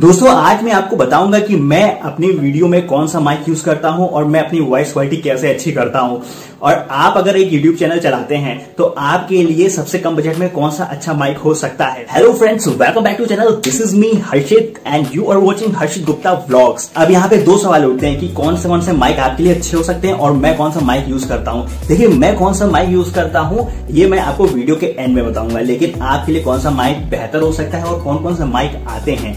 दोस्तों आज मैं आपको बताऊंगा कि मैं अपनी वीडियो में कौन सा माइक यूज करता हूं और मैं अपनी वॉइस क्वालिटी कैसे अच्छी करता हूं। और आप अगर एक यूट्यूब चैनल चलाते हैं तो आपके लिए सबसे कम बजट में कौन सा अच्छा माइक हो सकता है। Hello friends, welcome back to channel. This is me Harshit and you are watching Harshit Gupta vlogs. अब यहाँ पे दो सवाल उठते हैं कि कौन से माइक आपके लिए अच्छे हो सकते हैं और मैं कौन सा माइक यूज करता हूँ। देखिए, मैं कौन सा माइक यूज करता हूँ ये मैं आपको वीडियो के एंड में बताऊंगा, लेकिन आपके लिए कौन सा माइक बेहतर हो सकता है और कौन कौन सा माइक आते हैं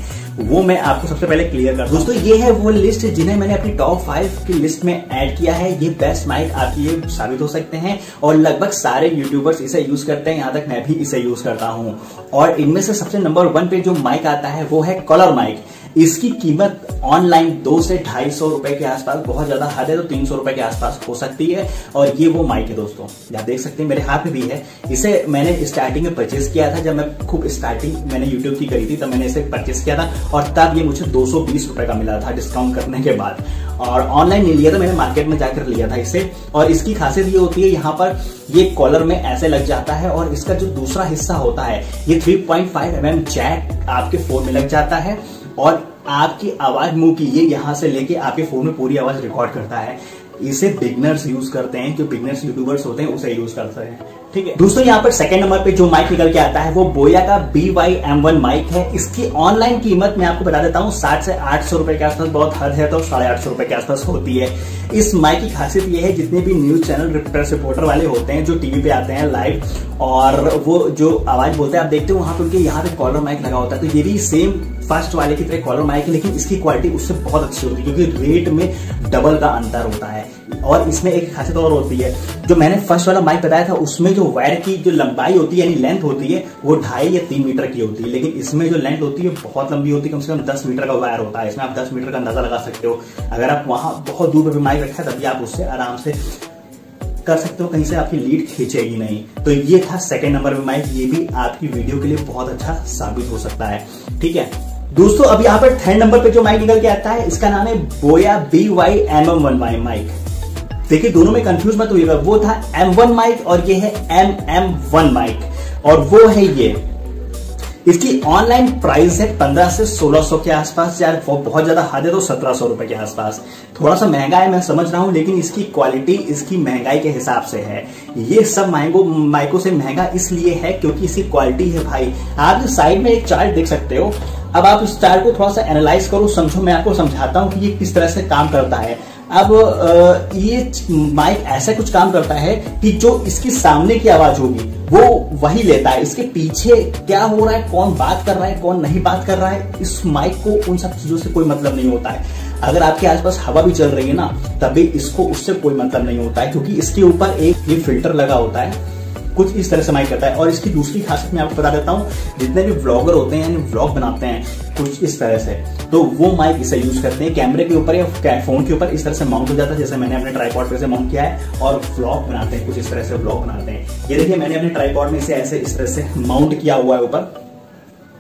वो मैं आपको सबसे पहले क्लियर कर दूं। दोस्तों ये है वो लिस्ट जिन्हें मैंने अपनी टॉप 5 की लिस्ट में ऐड किया है। ये बेस्ट माइक आपके लिए साबित हो सकते हैं और लगभग सारे यूट्यूबर्स इसे यूज करते हैं, यहाँ तक मैं भी इसे यूज करता हूँ। और इनमें से सबसे नंबर 1 पे जो माइक आता है वो है कॉलर माइक। इसकी कीमत ऑनलाइन 200 से 250 रुपए के आसपास, बहुत ज्यादा हार्ड है तो 300 रुपए के आसपास हो सकती है। और ये वो माइक है दोस्तों, आप देख सकते हैं मेरे हाथ में भी है। इसे मैंने स्टार्टिंग में परचेस किया था, जब मैं खूब स्टार्टिंग मैंने यूट्यूब की करी थी तब मैंने इसे परचेस किया था और तब ये मुझे 220 रुपए का मिला था डिस्काउंट करने के बाद। और ऑनलाइन नहीं लिया था, मैंने मार्केट में जाकर लिया था इसे। और इसकी खासियत ये होती है, यहाँ पर ये कॉलर में ऐसे लग जाता है और इसका जो दूसरा हिस्सा होता है ये 3.5 mm जैक आपके फोन में लग जाता है और आपकी आवाज मुंह की ये यहाँ से लेके आपके फोन में पूरी आवाज रिकॉर्ड करता है। इसे बिगनर्स यूज करते हैं, जो बिगनर्स यूट्यूबर्स होते हैं उसे यूज करते हैं, ठीक है। दोस्तों यहाँ पर सेकंड नंबर पे जो माइक निकल के आता है वो बोया का BYM1 माइक है। इसकी ऑनलाइन कीमत मैं आपको बता देता हूँ 700 से 800 रुपए के आसपास, बहुत हद है तो 850 रुपए के आसपास होती है। इस माइक की खासियत ये है, जितने भी न्यूज चैनल रिपोर्टर वाले होते हैं जो टीवी पे आते हैं लाइव और वो जो आवाज बोलते हैं आप देखते हो वहां पर, उनके यहाँ पे कॉलर माइक लगा होता है। तो ये भी सेम फर्स्ट वाले की तरह कॉलर माइक है, लेकिन इसकी क्वालिटी उससे बहुत अच्छी होती है क्योंकि रेट में डबल का अंतर होता है। और इसमें एक खासियत और होती है, जो मैंने फर्स्ट वाला माइक बताया था उसमें जो वायर की जो लंबाई होती है यानी लेंथ होती है वो 2.5 या 3 मीटर की होती है, लेकिन इसमें जो लेंथ होती है बहुत लंबी होती है, कम से कम 10 मीटर का वायर होता है। इसमें आप 10 मीटर का अंदाजा लगा सकते हो। अगर आप वहां बहुत दूर पर माइक रखा है तभी आप उससे आराम से कर सकते हो, कहीं से आपकी लीड खींचेगी नहीं। तो ये था सेकेंड नंबर में माइक, ये भी आपकी वीडियो के लिए बहुत अच्छा साबित हो सकता है, ठीक है। दोस्तों अब यहाँ पर थर्ड नंबर पे जो माइक निकल के आता है इसका नाम है बोया BYM1 माइक। देखिए दोनों में कंफ्यूज मत होइएगा, वो था M1 माइक और ये है MM1 माइक। और वो है ये, इसकी ऑनलाइन प्राइस है 1500 से 1600 के आसपास, यार बहुत ज्यादा हार्ड है तो 1700 रुपए के आसपास। थोड़ा सा महंगा है मैं समझ रहा हूं, लेकिन इसकी क्वालिटी इसकी महंगाई के हिसाब से है। ये सब माइकों से महंगा इसलिए है क्योंकि इसकी क्वालिटी है भाई। आप साइड में एक चार्ट देख सकते हो, अब आप इस चार्ट को थोड़ा सा एनालाइज करो, समझो, मैं आपको समझाता हूँ कि ये किस तरह से काम करता है। अब ये माइक ऐसा कुछ काम करता है कि जो इसकी सामने की आवाज होगी वो वही लेता है, इसके पीछे क्या हो रहा है, कौन बात कर रहा है कौन नहीं बात कर रहा है, इस माइक को उन सब चीजों से कोई मतलब नहीं होता है। अगर आपके आसपास हवा भी चल रही है ना तभी इसको उससे कोई मतलब नहीं होता है, क्योंकि इसके ऊपर एक ये फिल्टर लगा होता है। कुछ इस तरह से माइक करता है। और इसकी दूसरी खासियत मैं आपको बता देता हूँ, जितने भी व्लॉगर होते हैं यानी व्लॉग बनाते हैं कुछ इस तरह से, तो वो माइक इसे यूज करते हैं, कैमरे के ऊपर या फोन के ऊपर इस तरह से माउंट हो जाता है, जैसे मैंने अपने ट्राइपॉड पे से माउंट किया है और व्लॉग बनाते हैं कुछ इस तरह से व्लॉग बनाते हैं। ये देखिए मैंने अपने ट्राइपॉड में इसे ऐसे इस तरह से माउंट किया हुआ है ऊपर,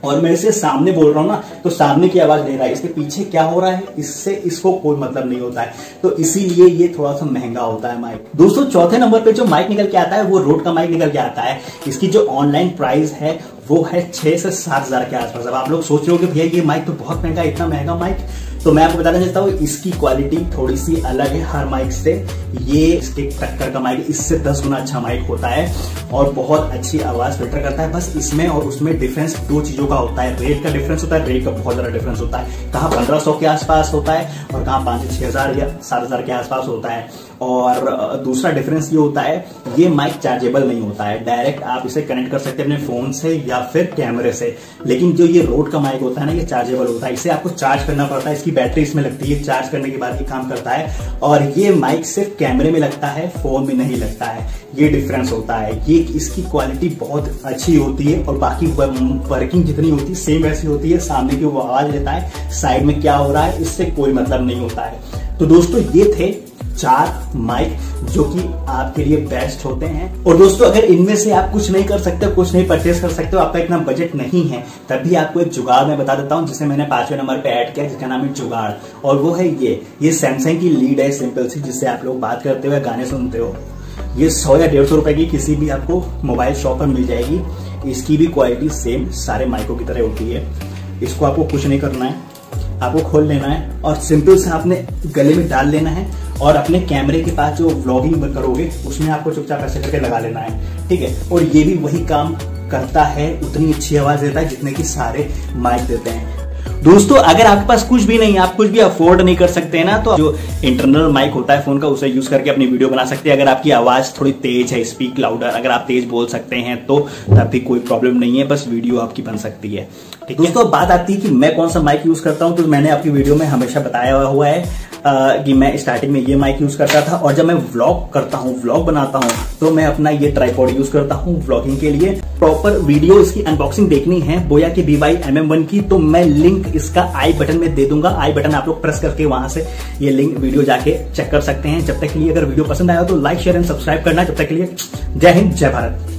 और मैं इसे सामने बोल रहा हूँ ना तो सामने की आवाज ले रहा है, इसके पीछे क्या हो रहा है इससे इसको कोई मतलब नहीं होता है, तो इसीलिए ये थोड़ा सा महंगा होता है माइक। दोस्तों चौथे नंबर पे जो माइक निकल के आता है वो रोड का माइक निकल के आता है। इसकी जो ऑनलाइन प्राइस है वो है 6 से 7 हजार के आसपास। अब आप लोग सोच रहे हो कि भैया ये माइक तो बहुत महंगा है, इतना महंगा माइक, तो मैं आपको बताना चाहता हूँ इसकी क्वालिटी थोड़ी सी अलग है हर माइक से। ये इसके टक्कर का माइक, इससे 10 गुना अच्छा माइक होता है और बहुत अच्छी आवाज फिल्टर करता है। बस इसमें और उसमें डिफरेंस 2 चीजों का होता है, रेट का डिफरेंस होता है, रेट का बहुत ज्यादा डिफरेंस होता है, कहाँ 1500 के आसपास होता है और कहाँ 5 से 6 हजार या 7 हजार के आसपास होता है। और दूसरा डिफरेंस ये होता है ये माइक चार्जेबल नहीं होता है, डायरेक्ट आप इसे कनेक्ट कर सकते हैं अपने फोन से या फिर कैमरे से। लेकिन जो ये रोड का माइक होता है ना ये चार्जेबल होता है, इसे आपको चार्ज करना पड़ता है, इसकी बैटरी इसमें लगती है, चार्ज करने के बाद ये काम करता है। और ये माइक सिर्फ कैमरे में लगता है, फोन में नहीं लगता है, ये डिफरेंस होता है। ये इसकी क्वालिटी बहुत अच्छी होती है और बाकी वर्किंग जितनी होती है सेम वैसी होती है, सामने की वो आवाज लेता है, साइड में क्या हो रहा है इससे कोई मतलब नहीं होता है। तो दोस्तों ये थे 4 माइक जो कि आपके लिए बेस्ट होते हैं। और दोस्तों अगर इनमें से आप कुछ नहीं कर सकते, कुछ नहीं परचेस कर सकते हो, आपका इतना बजट नहीं है, तभी आपको एक जुगाड़ मैं बता देता हूं जिसे मैंने 5वें नंबर पे ऐड किया, जिसका नाम है जुगाड़। और वो है ये सैमसंग की लीड है सिंपल सी, जिससे आप लोग बात करते हो या गाने सुनते हो। ये 100 या 150 रुपए की किसी भी आपको मोबाइल शॉप पर मिल जाएगी। इसकी भी क्वालिटी सेम सारे माइकों की तरह होती है। इसको आपको कुछ नहीं करना है, आपको खोल लेना है और सिंपल से आपने गले में डाल लेना है और अपने कैमरे के पास जो व्लॉगिंग करोगे उसमें आपको चुपचाप ऐसे करके लगा लेना है, ठीक है। और ये भी वही काम करता है, उतनी अच्छी आवाज देता है जितने की सारे माइक देते हैं। दोस्तों अगर आपके पास कुछ भी नहीं है, आप कुछ भी अफोर्ड नहीं कर सकते हैं ना, तो जो इंटरनल माइक होता है फोन का उसे यूज करके अपनी वीडियो बना सकते हैं। अगर आपकी आवाज थोड़ी तेज है, स्पीक लाउडर, अगर आप तेज बोल सकते हैं तो तब भी कोई प्रॉब्लम नहीं है, बस वीडियो आपकी बन सकती है, ठीक है। दोस्तों बात आती है कि मैं कौन सा माइक यूज करता हूँ, तो मैंने आपकी वीडियो में हमेशा बताया हुआ है कि मैं स्टार्टिंग में ये माइक यूज करता था, और जब मैं व्लॉग करता हूँ, व्लॉग बनाता हूँ तो मैं अपना ये ट्राइपॉड यूज करता हूँ व्लॉगिंग के लिए। प्रॉपर वीडियो इसकी अनबॉक्सिंग देखनी है बोया की BYM MM1 की, तो मैं लिंक इसका आई बटन में दे दूंगा। आई बटन आप लोग प्रेस करके वहां से ये लिंक वीडियो जाके चेक कर सकते हैं। जब तक के लिए अगर वीडियो पसंद आया तो लाइक शेयर एंड सब्सक्राइब करना। जब तक के लिए जय हिंद जय भारत।